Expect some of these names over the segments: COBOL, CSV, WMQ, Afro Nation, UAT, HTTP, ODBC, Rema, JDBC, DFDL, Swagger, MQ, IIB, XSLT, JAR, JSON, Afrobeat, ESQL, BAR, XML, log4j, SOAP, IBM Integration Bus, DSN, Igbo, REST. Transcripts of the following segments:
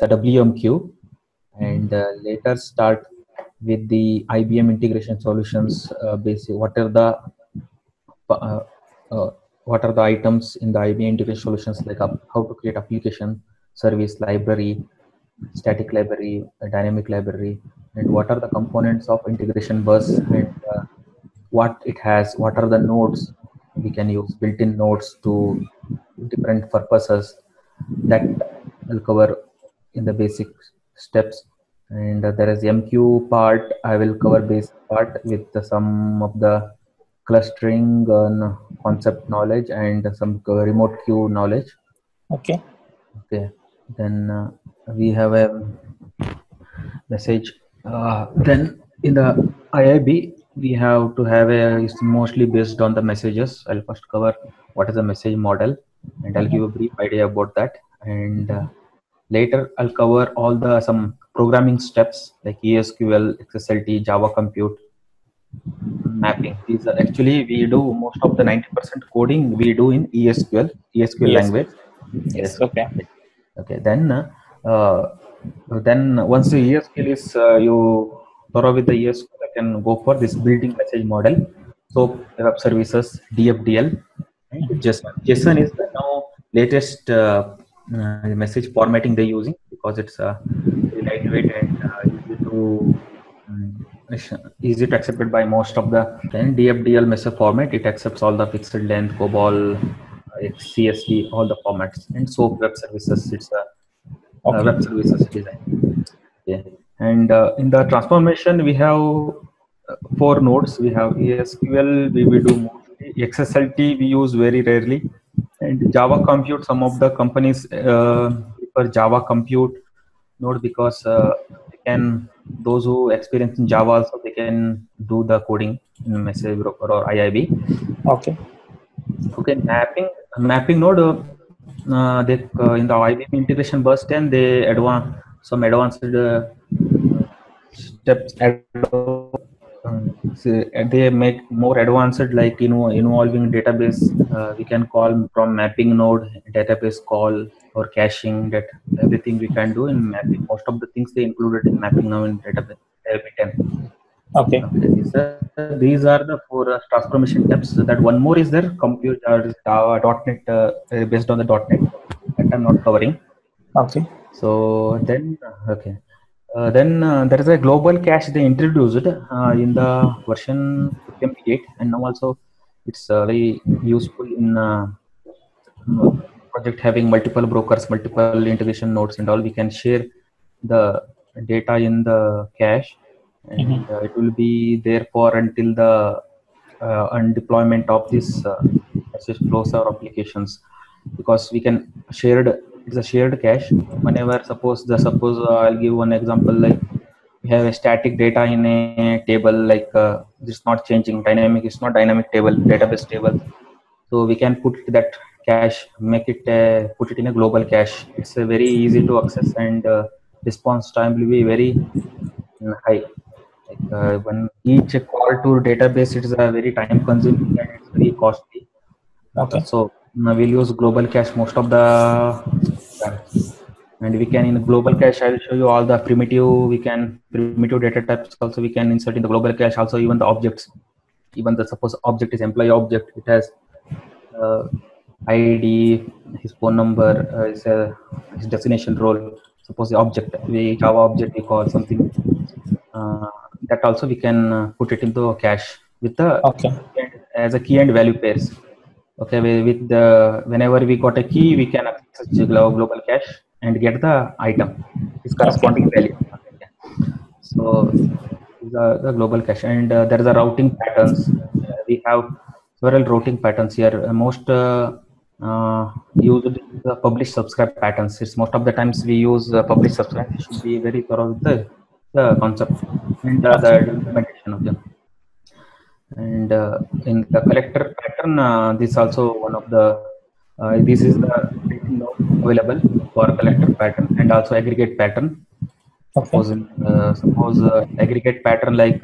the WMQ, and later start with the IBM integration solutions. Basic. What are the items in the IBM integration solutions, like how to create application, service library, static library, dynamic library, and what are the components of integration bus, and what it has, what are the nodes we can use, built-in nodes to different purposes. That I'll cover in the basic steps. And there is the MQ part. I will cover basic part with some of the clustering concept knowledge and some remote queue knowledge. Okay. Okay. Then we have a message. Then in the IIB, we have to have a, it's mostly based on the messages. I'll first cover what is a message model, and I'll give a brief idea about that. And later I'll cover all the some programming steps like ESQL, XSLT, Java compute, mapping. These are actually, we do most of the 90% coding we do in ESQL language. Yes. Okay. Okay. Then once the ESQL is you thorough with the ESQL, I can go for this building message model. So web services, DFDL, and JSON. JSON is the now latest message formatting they're using, because it's lightweight and easy to accepted by most of the. Then DFDL message format, it accepts all the fixed length, COBOL, CSV, all the formats. And SOAP web services, it's a okay. Web services design. Yeah. And in the transformation, we have 4 nodes. We have ESQL, we do mostly. XSLT, we use very rarely. And Java compute, some of the companies prefer Java compute node because they can, those who experience in Java also, they can do the coding in message broker or IIB. Okay. Okay, mapping node, in the IBM integration bus 10, they advance some advanced steps. They make more advanced, like, you know, involving database. We can call from mapping node, database call or caching, that everything we can do in mapping. Most of the things they included in mapping now in database. Okay. These are the 4 transformation steps. That one more is there, compute .NET based on the .NET, that I'm not covering. Okay. So then, okay. There is a global cache they introduced in the version 58, and now also it's very useful in project having multiple brokers, multiple integration nodes and all. We can share the data in the cache, and it will be there for until the deployment of this message flows or applications, because we can shared. It's a shared cache. Whenever suppose I'll give one example, like we have a static data in a table, like it's not changing, dynamic, it's not dynamic table, database table. So we can put that cache, make it put it in a global cache. It's very easy to access, and response time will be very high. Like, when each call to database, it is a very time consuming and it's very costly. Okay. So now we'll use global cache most of the time. And we can, in global cache, I'll show you all the primitive data types also we can insert in the global cache. Also, even the objects, even the suppose object is employee object, it has ID, his phone number, his destination role. Suppose the object, the Java object we call something, that also we can put it into a cache with the okay. As a key and value pairs. Okay, with the, whenever we got a key, we can access global cache and get the item, its corresponding value. Okay. So the global cache, and there is a routing patterns. We have several routing patterns here. Most used the publish subscribe patterns. It's most of the times we use publish subscribe. It should be very thorough with the concept and the implementation of them. And in the collector pattern, this also one of the this is the available for collector pattern, and also aggregate pattern. Okay. Suppose aggregate pattern, like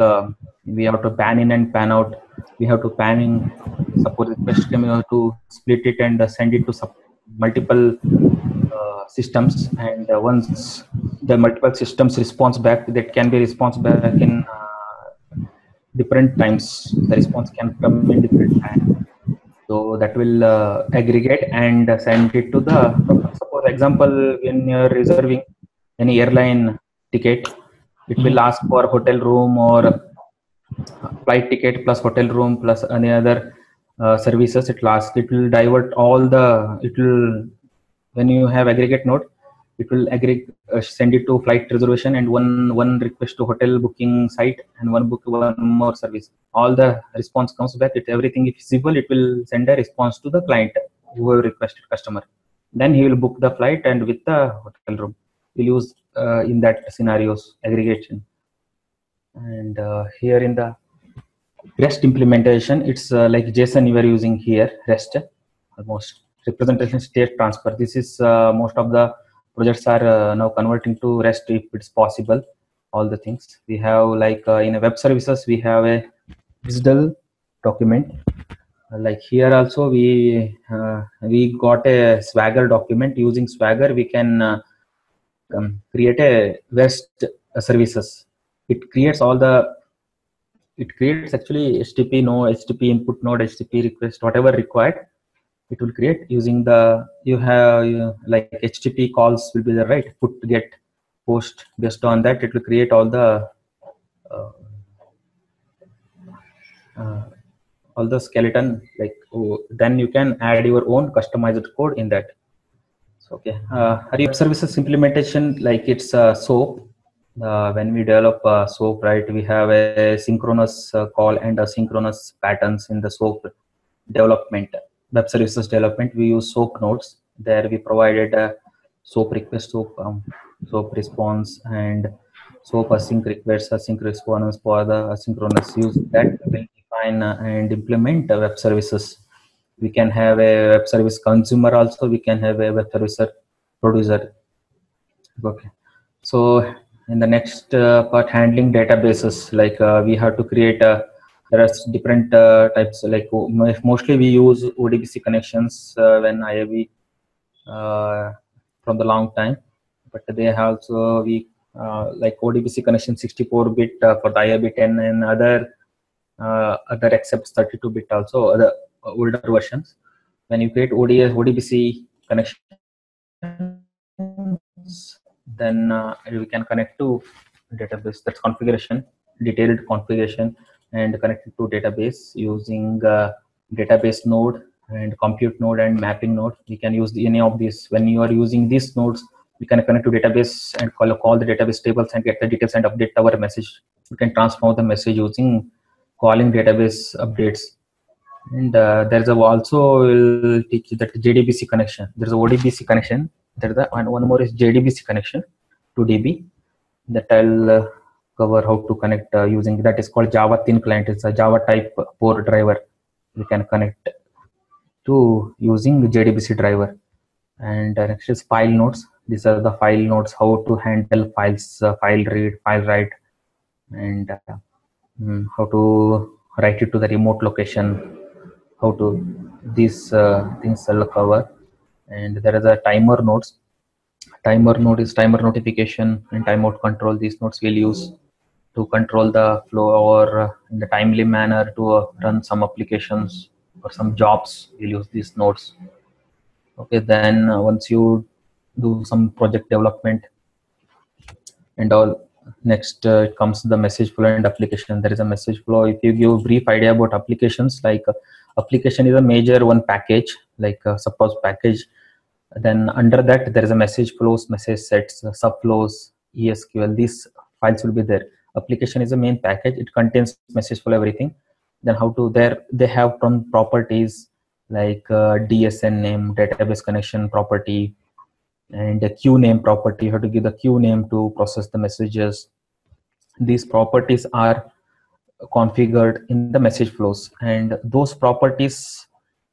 we have to pan in and pan out. We have to pan in. Suppose request came, we have to split it and send it to multiple systems, and once the multiple systems response back, that can be response back in different times. The response can come in different time, so that will aggregate and send it to the. Suppose example, when you are reserving any airline ticket, it will ask for hotel room or flight ticket plus hotel room plus any other services. It will ask. It will divert all the. It will, when you have aggregate node, it will send it to flight reservation and one request to hotel booking site and one more service. All the response comes back. If everything is visible, it will send a response to the client who have requested customer. Then he will book the flight and with the hotel room. We'll use in that scenarios aggregation. And here in the REST implementation, it's like JSON you are using here, REST almost. Representation state transfer. This is most of the projects are now converting to REST if it's possible. All the things we have, like in web services, we have a digital document. Like here also, we got a Swagger document. Using Swagger, we can create a REST services. It creates all the. It creates actually HTTP node, HTTP input node, HTTP request, whatever required. It will create using the like HTTP calls will be the right put get post. Based on that, it will create all the skeleton, like then you can add your own customized code in that. So okay, web services implementation, like it's SOAP. When we develop SOAP, right, we have a synchronous call and asynchronous patterns in the SOAP development. Web services development, we use SOAP nodes. There we provided a SOAP request, SOAP response, and SOAP async request, async response for the asynchronous use. That will define and implement web services. We can have a web service consumer also. We can have a web service producer. Okay. So in the next part, handling databases. Like we have to create a. There are different types, like mostly we use ODBC connections when IAB from the long time, but they have also we like ODBC connection 64-bit for the IAB 10 and other except 32-bit also, other older versions. When you create ODBC connections, then we can connect to database. That's configuration, detailed configuration. And connected to database using database node and compute node and mapping node. We can use any of these. When you are using these nodes, we can connect to database and call the database tables and get the details and update our message. We can transform the message using calling database updates. And there's also we'll teach that JDBC connection. There's a ODBC connection. There's and one more is JDBC connection to DB. That I'll cover how to connect using that is called Java thin client. It's a Java type port driver. We can connect to using JDBC driver. And next is file nodes. These are the file nodes. How to handle files, file read, file write, and how to write it to the remote location. How to these things I'll cover. And there is a timer nodes. Timer node is timer notification and timeout control. These nodes we'll use to control the flow or in the timely manner to run some applications or some jobs. We'll use these nodes. Okay, then once you do some project development and all, next it comes to the message flow and application. There is a message flow. If you give a brief idea about applications, like application is a major one package, like suppose package. Then under that there is a message flows, message sets, subflows, ESQL. These files will be there. Application is a main package. It contains message flow, everything. Then how to there they have some properties like DSN name, database connection property, and a queue name property. You have to give the queue name to process the messages. These properties are configured in the message flows, and those properties.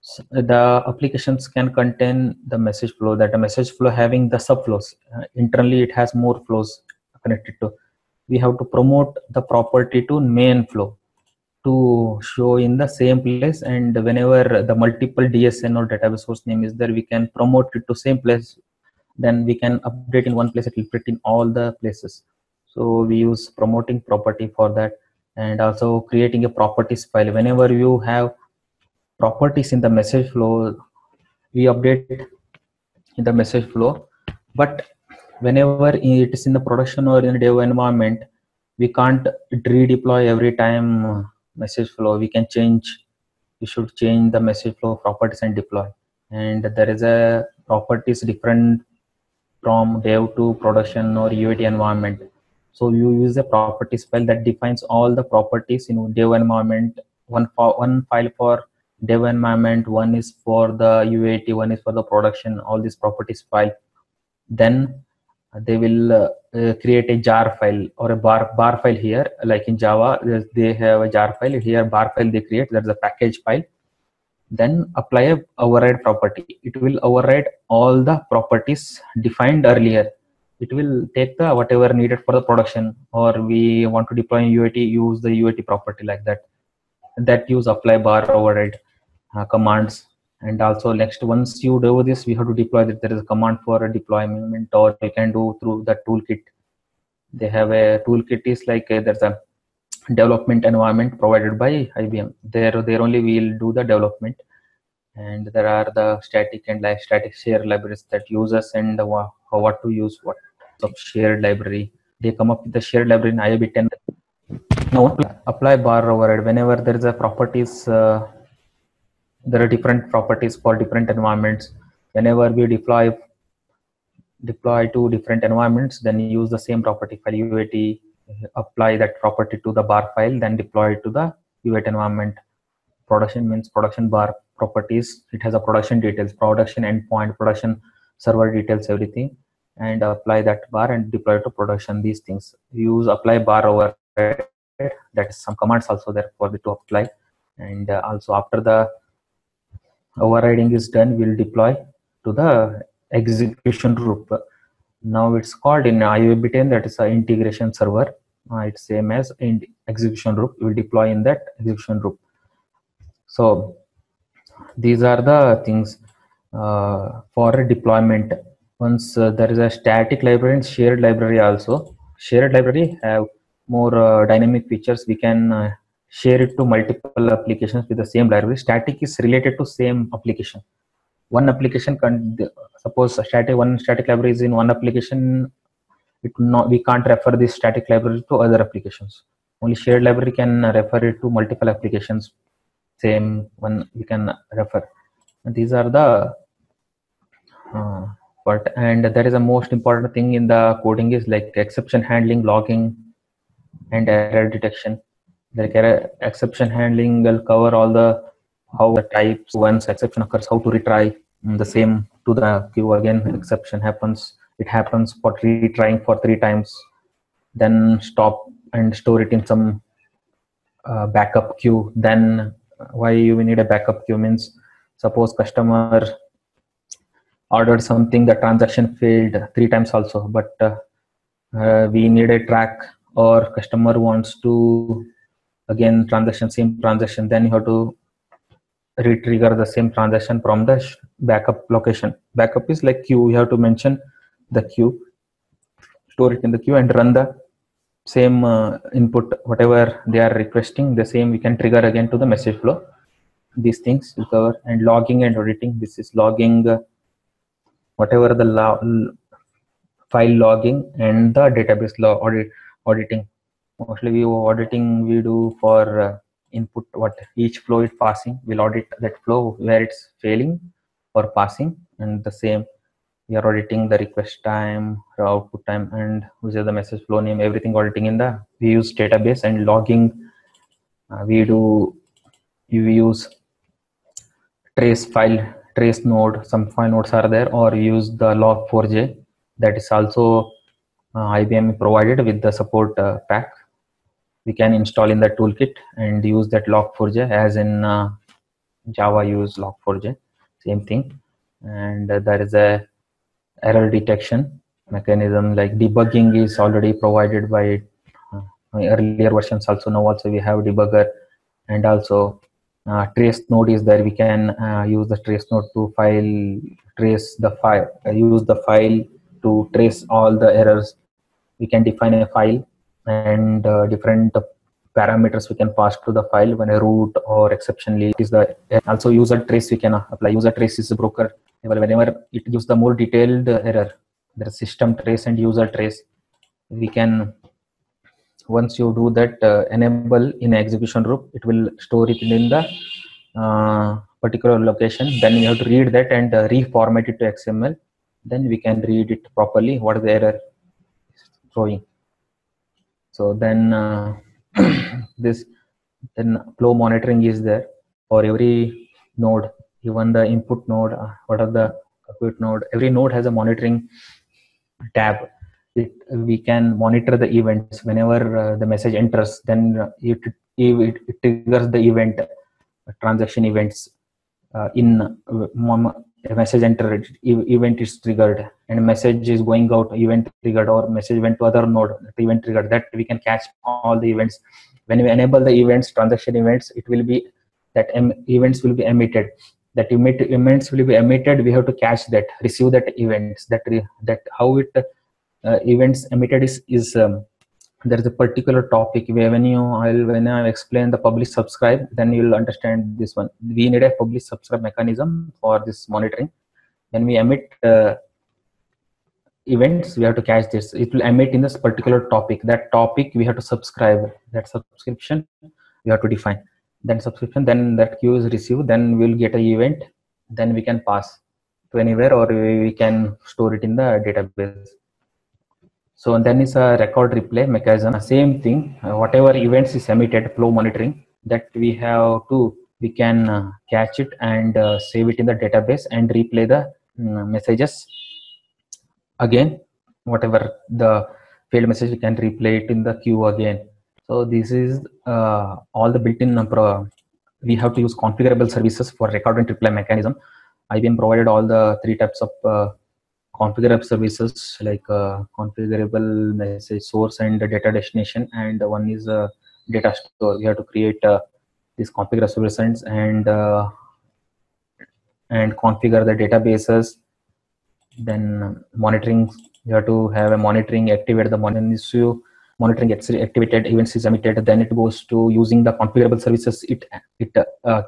So the applications can contain the message flow. That a message flow having the subflows internally, it has more flows connected to. We have to promote the property to main flow to show in the same place. And whenever the multiple DSN or database source name is there, we can promote it to same place then we can update in one place, it will print in all the places. So we use promoting property for that, and also creating a properties file. Whenever you have properties in the message flow, we update it in the message flow, but whenever it is in the production or in the dev environment, we can't redeploy every time message flow. We can change, we should change the message flow properties and deploy. And there is a properties different from dev to production or UAT environment. So you use a properties file that defines all the properties in dev environment. One file for dev environment, one is for the UAT, one is for the production, all these properties file. Then they will create a JAR file or a BAR file here. Like in Java, they have a JAR file. Here BAR file they create, that's a package file. Then apply a override property. It will override all the properties defined earlier. It will take the whatever needed for the production, or we want to deploy in UAT, use the UAT property like that. That use apply bar override commands. And also next, once you do this, we have to deploy that. There is a command for a deployment, or you can do through the toolkit. They have a toolkit is like there's a development environment provided by IBM. There only we'll do the development. And there are the static and static share libraries that users and what to use what. Of shared library, they come up with the shared library in IAB 10. Now apply bar override whenever there is a properties. There are different properties for different environments. Whenever we deploy to different environments, then you use the same property file UAT, apply that property to the bar file, then deploy it to the UAT environment. Production means production bar properties. It has a production details, production endpoint, production server details, everything. And apply that bar and deploy to production. These things use apply bar override. That is some commands also there for the to apply. And also after the overriding is done, we'll deploy to the execution group. Now it's called in IAB 10, that is an integration server. It's same as in execution group. We'll deploy in that execution group. So these are the things for a deployment. Once there is a static library and shared library also. Shared library have more dynamic features. We can share it to multiple applications with the same library. Static is related to same application. One application can suppose one static library is in one application. We can't refer this static library to other applications. Only shared library can refer it to multiple applications. Same one we can refer. And these are the part. And there is a most important thing in the coding is like exception handling, logging, and error detection. Like exception handling will cover all the how the types, once exception occurs, how to retry the same to the queue again. Exception happens, it happens for retrying for 3 times, then stop and store it in some backup queue. Then why you need a backup queue means suppose customer ordered something, the transaction failed 3 times also, but we need a track, or customer wants to again same transaction, then you have to retrigger the same transaction from the backup location. Backup is like queue. You have to mention the queue, store it in the queue, and run the same input whatever they are requesting. The same we can trigger again to the message flow. These things will cover. And logging and auditing. This is logging whatever the file logging and the database auditing. Mostly we do for input what each flow is passing. We'll audit that flow where it's failing or passing, and the same we are auditing the request time, the output time, and which is the message flow name, everything auditing in the we use database. And logging we use trace node. Some file nodes are there, or use the log4j that is also IBM provided with the support pack. We can install in the toolkit and use that log4j as in Java use log4j, same thing. And there is a error detection mechanism, like debugging is already provided by earlier versions also. Now also we have debugger, and also trace node is there. We can use the trace node to use the file to trace all the errors. We can define a file and different parameters we can pass to the file when a root or exceptionally is the. Also user trace we can apply. User trace is a broker. Whenever it gives the more detailed error, there is system trace and user trace. We can, once you do that, enable in execution loop, it will store it in the particular location. Then you have to read that and reformat it to XML. Then we can read it properly. What is the error throwing? So then then flow monitoring is there for every node, even the input node, what are the output node. Every node has a monitoring tab. We can monitor the events. Whenever the message enters, then it triggers the event, transaction events. A message entered, event is triggered, and message is going out, event triggered, or message went to other node, event triggered. That we can catch all the events. When we enable the events, transaction events, it will be that events will be emitted. That events will be emitted. We have to catch that, receive that events. That how it. Events emitted is there is a particular topic where when I explain the publish subscribe, then you'll understand this one. We need a publish subscribe mechanism for this monitoring. When we emit events, we have to catch this. It will emit in this particular topic. That topic we have to subscribe. That subscription we have to define. Then subscription, then that queue is received. Then we'll get an event. Then we can pass to anywhere, or we can store it in the database. So then is a record replay mechanism. Same thing. Whatever events is emitted, flow monitoring, that we have to, we can catch it and save it in the database and replay the messages. Again, whatever the failed message, we can replay it in the queue again. So this is all the built-in. We have to use configurable services for record and replay mechanism. IBM provided all the 3 types of configurable services, like configurable message source and data destination, and one is data store. You have to create these configurable services and configure the databases. Then monitoring, you have to have a monitoring, activate the monitoring issue. Monitoring gets activated, events is emitted, then it goes to using the configurable services. It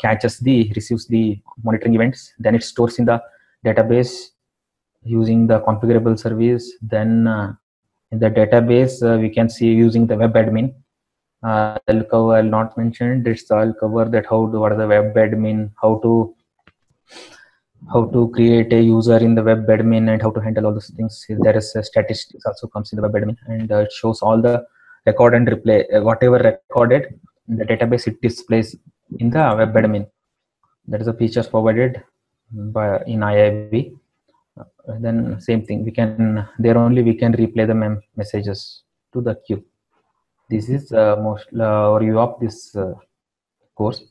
catches the, receives the monitoring events, then it stores in the database using the configurable service. Then in the database, we can see using the web admin. I'll not mention this. I'll cover that what the web admin, how to create a user in the web admin, and how to handle all those things. There is statistics also comes in the web admin, and it shows all the record and replay. Whatever recorded in the database, it displays in the web admin. That is a feature provided by in IIB. Then same thing, we can there only replay the messages to the queue. This is most overview of this course.